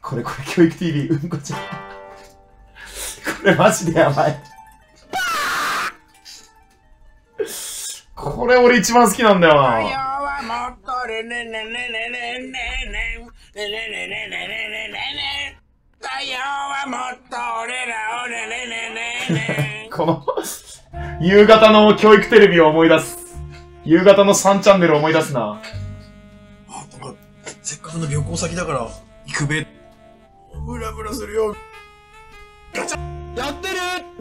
これ教育 TV うんこちゃんこれマジでやばいこれ俺一番好きなんだよな。この夕方の教育テレビを思い出す。夕方の3チャンネルを思い出すな。あ、だからせっかくの旅行先だから行くべ。ブラブラするよ。ガチャやってる。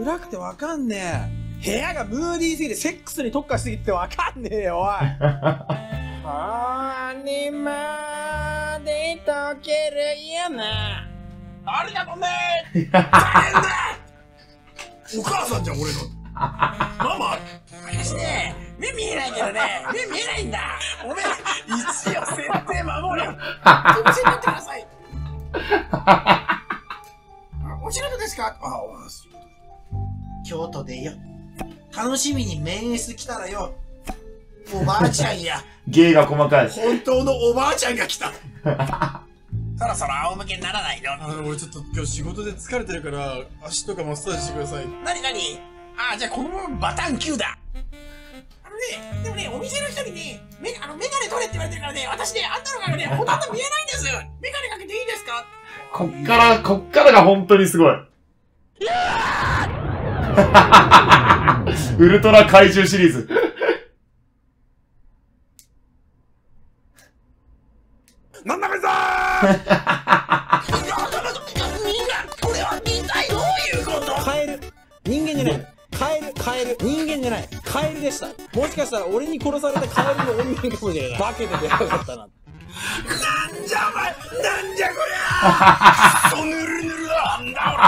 暗くてわかんねえ。部屋がムーディーすぎてセックスに特化しすぎてわかんねえよおい。あれまで溶ける嫌な。ありがとね。大変だ。お母さんじゃん俺の。ママ。私ね目見えないけどね目見えないんだ。おめえ一応設定守れよ。こっちになってください。お仕事ですか。あお仕事。京都でよ。楽しみに面接来たらよ。おばあちゃんや。芸が細かい。本当のおばあちゃんが来た。そろそろ仰向けにならないよ。俺ちょっと今日仕事で疲れてるから、足とかマッサージしてください。なになに？ああ、じゃあこのままバタン級だ。でもね、お店の人にね、メガネ取れって言われてるからね、私ね、あんたのからね、ほとんど見えないんです。メガネかけていいですか？こっからが本当にすごい。いやウルトラ怪獣シリーズなんだべさーみんなこれは一体どういうこと。カエル人間じゃない。カエル人間じゃない。カエルでした。もしかしたら俺に殺されたカエルの女かもしれない。化けててよかったな。なんじゃお前なんじゃこりゃークソぬるぬるだなんだ俺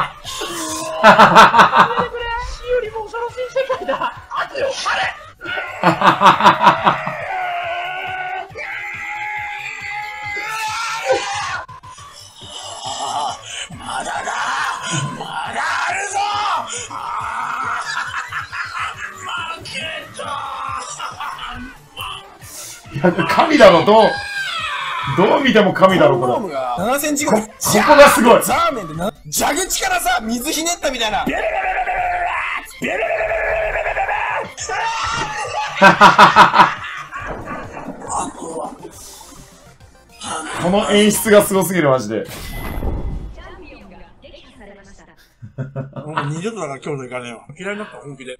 神だろ。どう見ても神だろこれ。ここがすごい。ザーメンで蛇口からさ水ひねったみたいな。この演出がすごすぎるマジで。もう二度とだから今日でいかねえわ。嫌いになった本気で。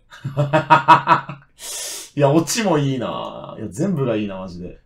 いやオチもいいな。いや全部がいいなマジで。